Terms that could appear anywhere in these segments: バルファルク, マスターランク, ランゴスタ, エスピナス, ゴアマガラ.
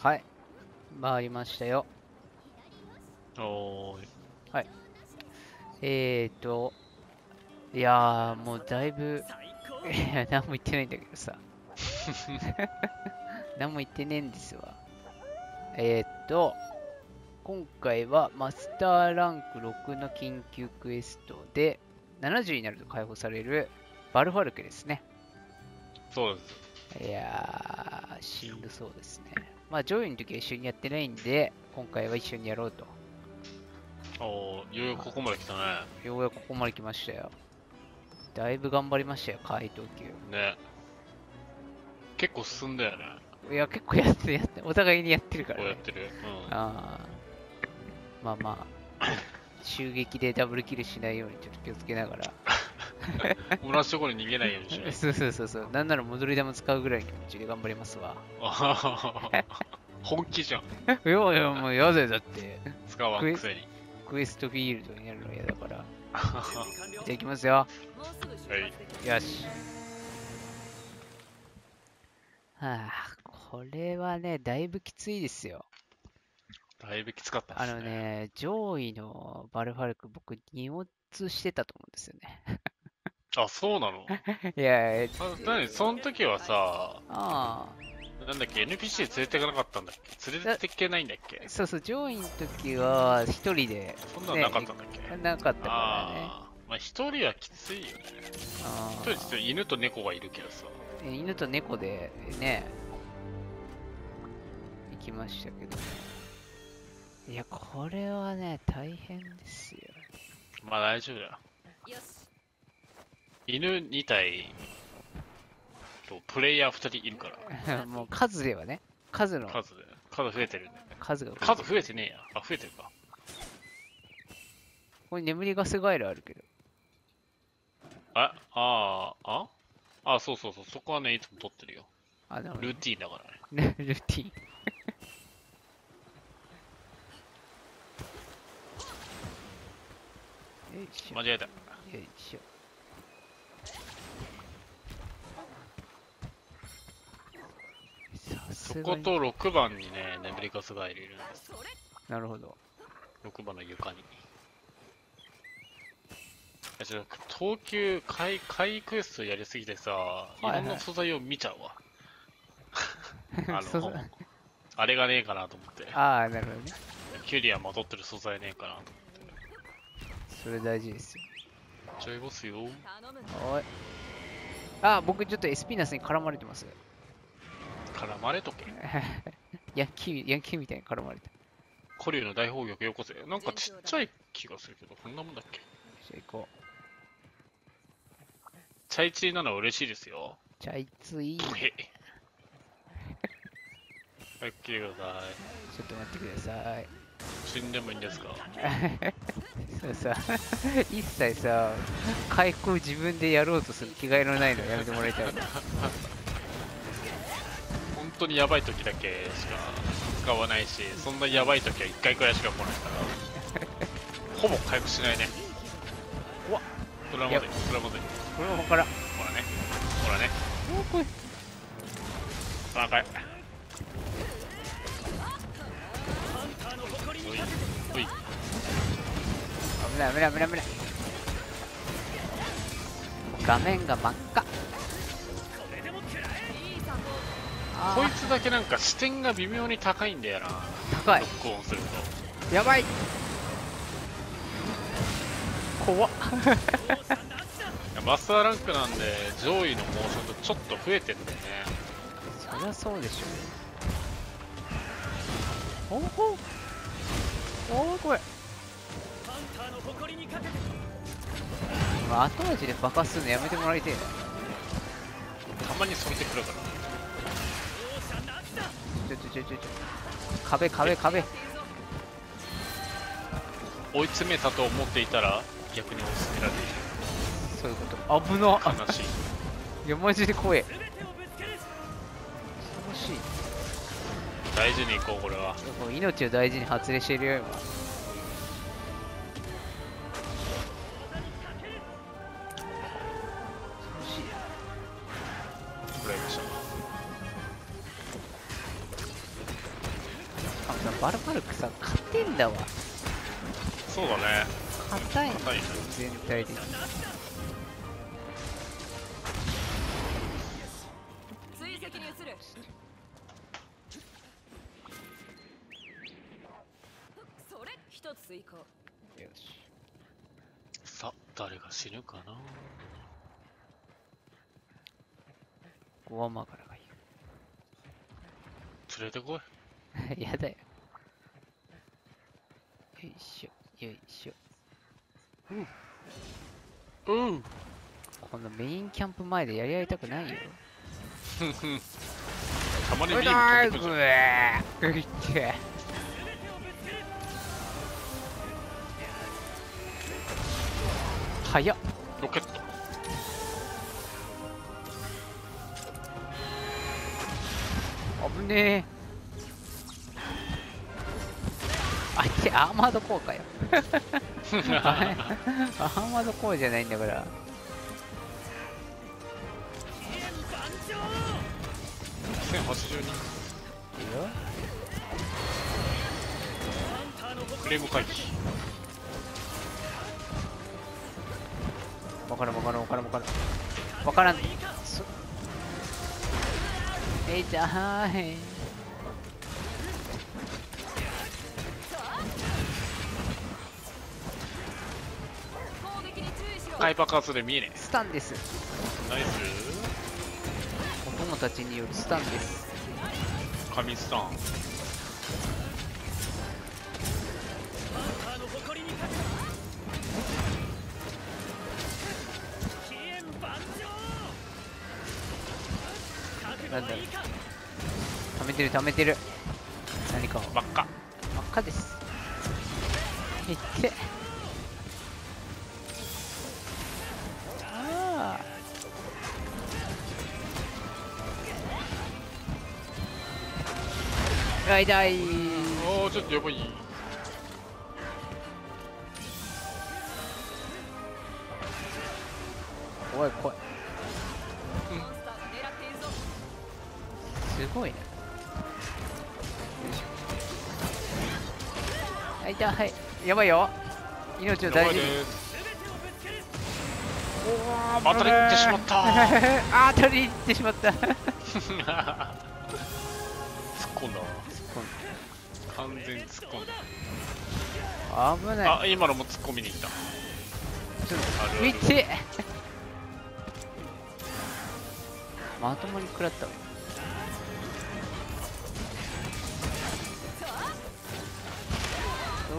はい、回りましたよ。おーい。はい、いやーもうだいぶいや何も言ってないんだけどさ何も言ってねえんですわ。今回はマスターランク6の緊急クエストで70になると解放されるバルファルクですね。そうです。いやーしんどそうですね。まあ上位の時は一緒にやってないんで今回は一緒にやろうと。おー、ようやくここまで来たね。ようやくここまで来ましたよ。だいぶ頑張りましたよ、解答級ね。結構進んだよね。いや結構やってお互いにやってるから、ね、やってる、うん、ああまあまあ襲撃でダブルキルしないようにちょっと気をつけながら同じところに逃げないようにしないそうそうそうそう、なんなら戻り玉使うぐらいの気持ちで頑張りますわ本気じゃんいやいやもうやだよ、だって使わんくせにクエストフィールドになるの嫌だからじゃあいきますよ、はい、よし。はあ、これはねだいぶきついですよ。だいぶきつかったですね。あのね、上位のバルファルク、僕、荷物してたと思うんですよね。あ、そうなの？いや、何その時はさ、なんだっけ、NPC 連れていかなかったんだっけ？連れていけないんだっけ？そうそう、上位の時は一人で。そんなのなかったんだっけ？なかったからね。まあ、一人はきついよね。一人って犬と猫がいるけどさ。犬と猫でね、行きましたけどね。いや、これはね、大変ですよ。まあ大丈夫だよ。犬2体とプレイヤー2人いるから。もう数ではね、数の。数増えてるね。数増えてねえや。あ、増えてるか。ここに眠りガスガイルあるけど。そうそうそう、そこはね、いつも取ってるよ。ルーティンだからね。ルーティン。間違えた。よいしょ。そこと6番にね、眠りかすがいるんです。なるほど。6番の床に。ちょっと東急買いクエストやりすぎてさ、いろんな素材を見ちゃうわ。あれがねえかなと思って。ああ、なるほどね。キュリアまとってる素材ねえかなと思って。それ大事ですよ。ちょいボスよ。はい。あ、僕ちょっとエスピナスに絡まれてます。絡まれとけ。ヤンキーみたいに絡まれて。コリューの大砲撃よこせ。なんかちっちゃい気がするけど、こんなもんだっけ。じゃあ行こう。チャイチーなの嬉しいですよ。チャイツーいい。はい、来てください。ちょっと待ってください。死んでもいいんですかそうさ、一切さ、回復を自分でやろうとする気概のないのやめてもらいたい本当にやばい時だけしか使わないし、そんなやばい時は1回くらいしか来ないからほぼ回復しないね。怖っ。それはまずい、それはまずい。これは分からん。ほらね、ほらね、これさあ、かい危ない危ない危ない危ない。画面が真っ赤。こいつだけなんか視点が微妙に高いんだよな。高い。ロックオンするとやばい。怖っマスターランクなんで上位のモーションとちょっと増えてるんだよね。そりゃそうでしょ。ほうほう、おお、これ後味で爆発するのやめてもらいてえな。たまにそれてくるから。ちょ壁追い詰めたと思っていたら逆に追い詰められる。そういうこと。危な、悲しい。いやマジで怖え。恐ろしい。大事にいこう。これは命を大事に発令しているよ今。がバルバルクさん勝てんだわ。そうだね、硬いね全体的に。追跡に移る。それ一つ追加。よし、さあ誰が死ぬかな。ゴアマガラがいい。連れてこい。やだよ。よいしょよいしょ。うんうん、このメインキャンプ前でやり合いたくないよ。たまにビーム飛んでくる。早っ、ロケット。危ねえ。あっちアーマードコアかよ。アーマードコアじゃないんだから。1082。いいよ。クレーム回避。わからん。痛い。ハイパーカースで見えねえ。スタンです。ナイス。お友達によるスタンです。神スタン。なんだ、溜めてる。何かを。真っ赤です。いって、ああライダー。おお、ちょっとやばい。怖い。すごいね。あ、痛い。はい、やばいよ。命を大事に。おお、当たりに行ってしまった。当たりに行ってしまった。突っ込んだ。完全に突っ込んだ。危ない。あ、今のも突っ込みに行った。ちょっと見て。まともに食らったわ。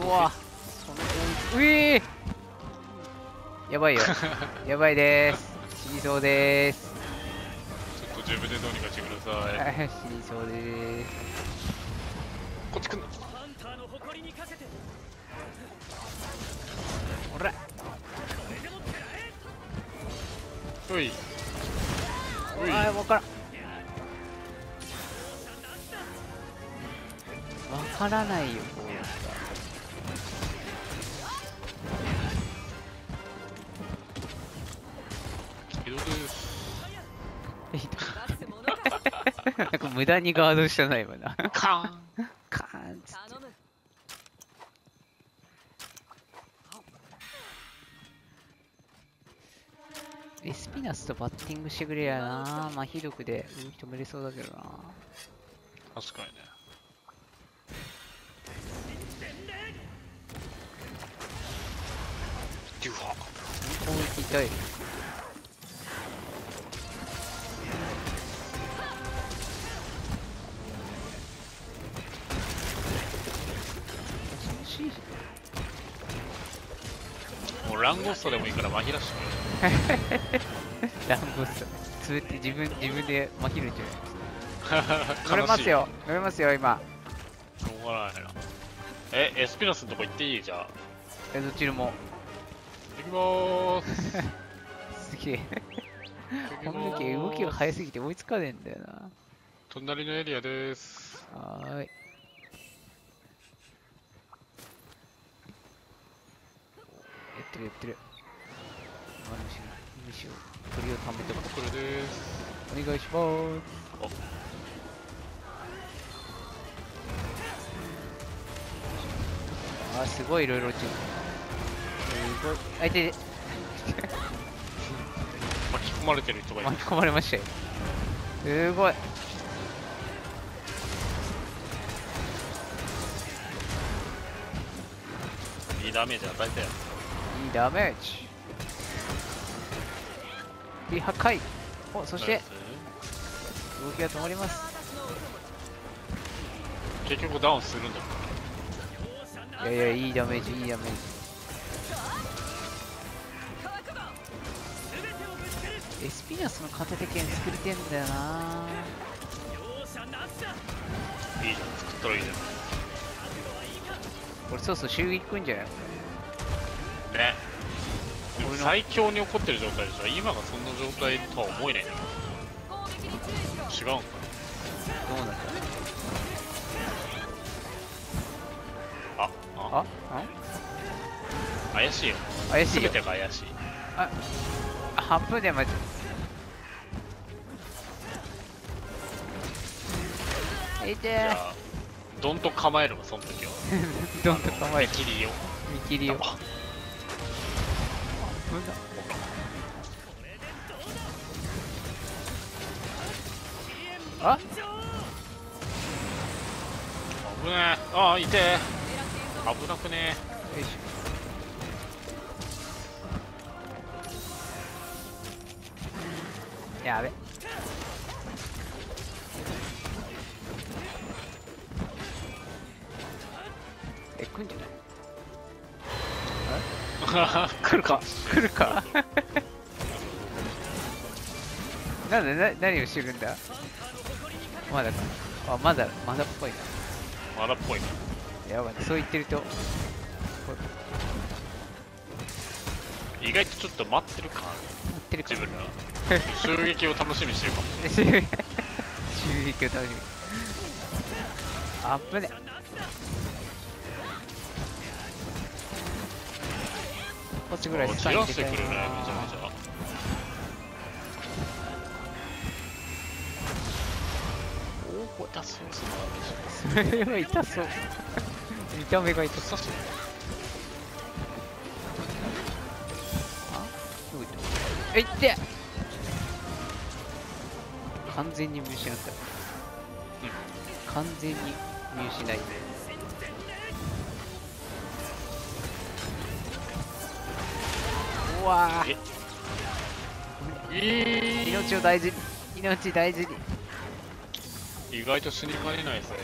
うわ、そのうえー、やばいよ。やばいです。死にそうです。ちょっと自分でどうにかしてください。死にそうでーす。こっち来んの。ほら、おいおい、あー、わからないよ。こうやったらなんか無駄にガードしてないわな。カーンカーンっつって。エスピナスとバッティングしてくれやな。まあひどくで止めれそうだけどな。確かにね。デュファ攻撃痛い。ランゴストでもいいからまひらしてくれ。ランゴストそうやって自分でまひるんじゃないですか。乗れますよ今。しょうがないな。え、エスピナスのとこ行っていい？じゃあえ、どちらも行きまーす。すげえ。この時動きが早すぎて追いつかねえんだよな。隣のエリアでーす。はーい。やってる。虫を鳥をためてもこれです。お願いします。あ、すごいいろいろ落ちる。あ、いて巻き込まれてる人がいる。巻き込まれましたよ。すごい。いいダメージ与えたよ。いいダメージ。いい破壊。お、そして動きが止まります。結局ダウンするんだもん。いやいや、いいダメージ、いいダメージ。エスピナスの片手剣作りてんだよな。いいじゃん、作ったらいいじゃん。俺そうそう、襲撃くんじゃないね。最強に怒ってる状態でしょ。今がそんな状態とは思えない。違うんかな。どうなんだろう。ああ、怪しいよ、怪しいよ、全てが怪しい。あっ、半分でマジ。いてー、どんと構えるわ、その時は。どんと構える。見切りよ、見切りよ。あ、無理だ。あっ、危ねえ。ああ、いてー、危なくねえ。よいしょ、やべ。え、来んじゃない。あ来るか来るか。なんで何をしてるんだ。まだか。あ、まだっぽいな。まだっぽいな。やばい、そう言ってると意外とちょっと待ってるか、自分が襲撃を楽しみにしてるかも。襲撃を楽しみ。あっぶね。こっちぐらい散らしてくれない。めちゃめちゃおお、痛そう。それは痛そう。見た目が痛そう。あ、どういった。え、いって、完全に見失った。うん、完全に見失い。うわー、命を大事に、命大事に。意外と死にかねないですね。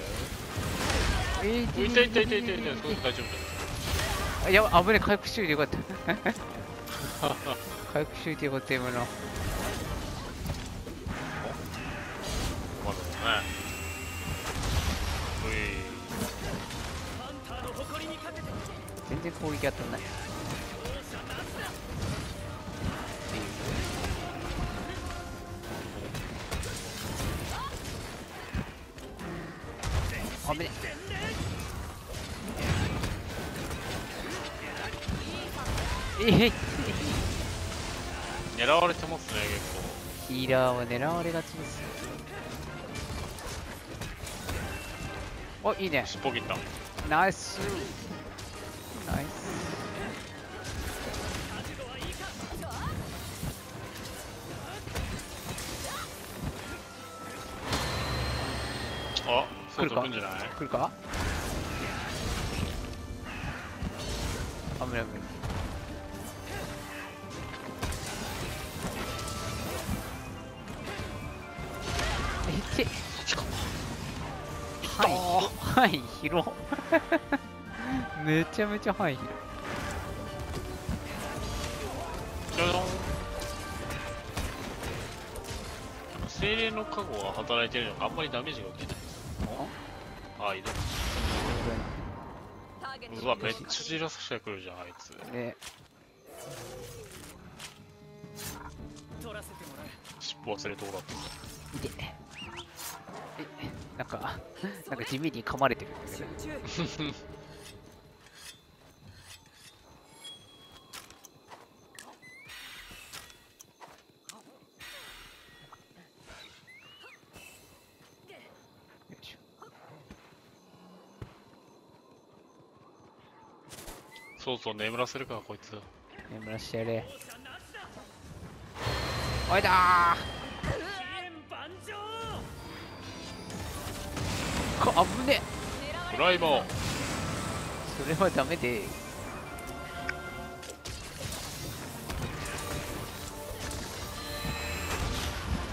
いたいたいたいたいた、大丈夫だ。あ、やば、危ねえ、回復しといてよかった。回復しといてよかった、今の。まだね。全然攻撃当たんない。危ねえ。狙われてますね、結構。ヒーラーは狙われがちです。お、いいね、尻尾切った。ナイスナイス。あ、そう飛ぶんじゃない。来るか。危ない危ない。範囲広。めちゃめちゃ範囲広。精霊の加護が働いてるのか、あんまりダメージが受けない。ああ、移動。うわ、めっちゃじらしてくるじゃん、あいつ。尻尾忘れとこだった。痛い。なんか地味に噛まれてる。そうそう、眠らせるかこいつ。眠らしてやれ。おいだー、あぶね。ドライバーそれはダメで。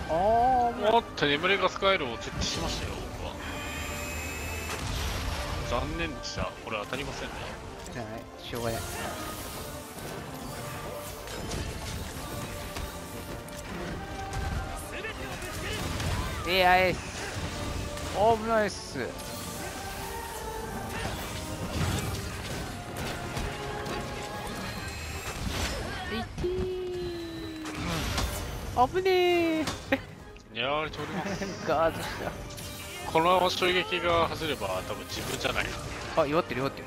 ああ、もっと眠れがスカイルを設置しましたよ僕は。残念でした、これ当たりませんね。はい、しょうがない。いやー、危ないっす。危ねえ。いやー、取ります。ガードした。このまま衝撃が走れば多分自分じゃない。あ、弱ってる弱ってる。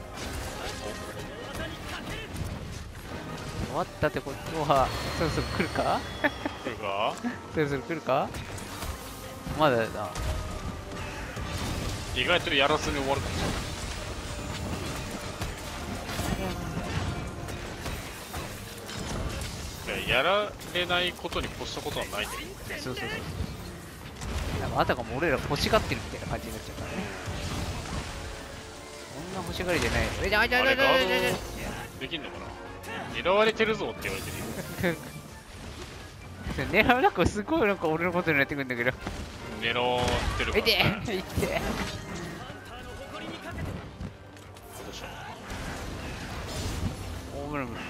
弱ったってことはそろそろ来るか？来るか？そろそろ来るか？まだだな。意外とやらずに終わるかもしれない。やられないことに越したことはないんだよ。そうそうそう、なんかあたかも俺ら欲しがってるみたいな感じになっちゃうからね。そんな欲しがりじゃない。えっ、あいたいたいたいたいたいた。できんのかな、狙われてるぞって言われてるよ。狙う、なんかすごいなんか俺のことになってくるんだけど、狙ってるから。痛い痛い。おむらむら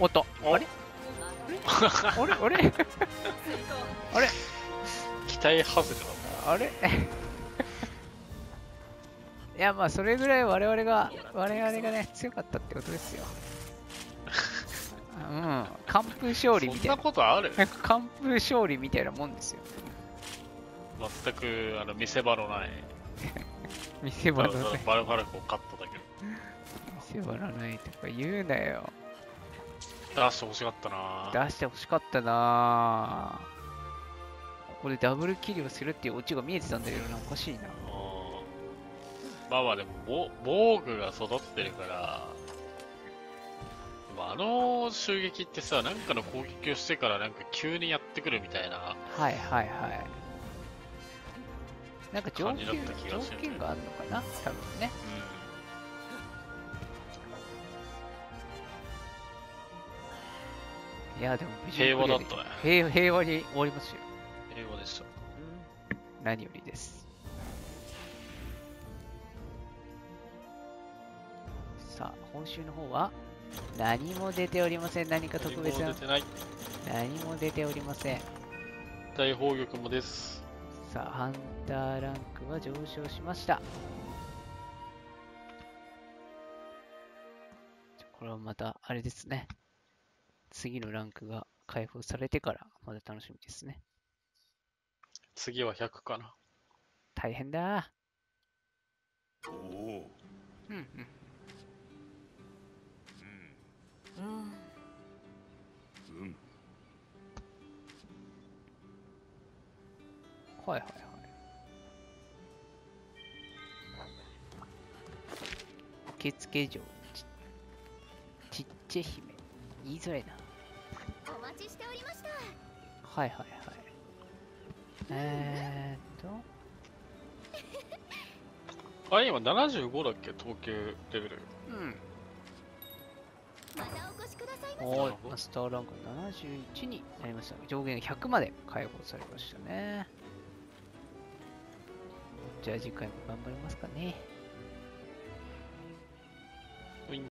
おっと、あれあれあれあれ、期待外れだ。あれいや、まあそれぐらい我々がね強かったってことですよ。うん、完封勝利みたいな。そんなことある？完封勝利みたいなもんですよ。全く見せ場のない、見せ場のないバルファルコを勝っただけ。見せ場のないとか言うなよ。出してほしかったな、出してほしかったな。ここでダブルキルをするっていうオチが見えてたんだけどな、おかしいな。まあまあでも防具が育ってるから、襲撃ってさ、なんかの攻撃をしてからなんか急にやってくるみたいな。はいはいはい。なんか条件があるのかな多分ね。うん、いやでも平和だったね。平和に終わりますよ。平和でした。何よりです。さあ、今週の方は何も出ておりません。何か特別な。何も出てない。何も出ておりません。大宝玉もです。さあ、ハンターランクは上昇しました。これはまたあれですね。次のランクが開封されてからまだ楽しみですね。次は100かな。大変だ。おお。うんうん。うん。うん。はいはいはい。受付嬢、ちっちゃい姫。言いづらいな。お待ちしておりました。はいはいはい。あ、今75だっけ統計レベル。うん、またお越しくださいませ。おい、マスターランク71になりました。上限100まで解放されましたね。じゃあ次回も頑張りますかね。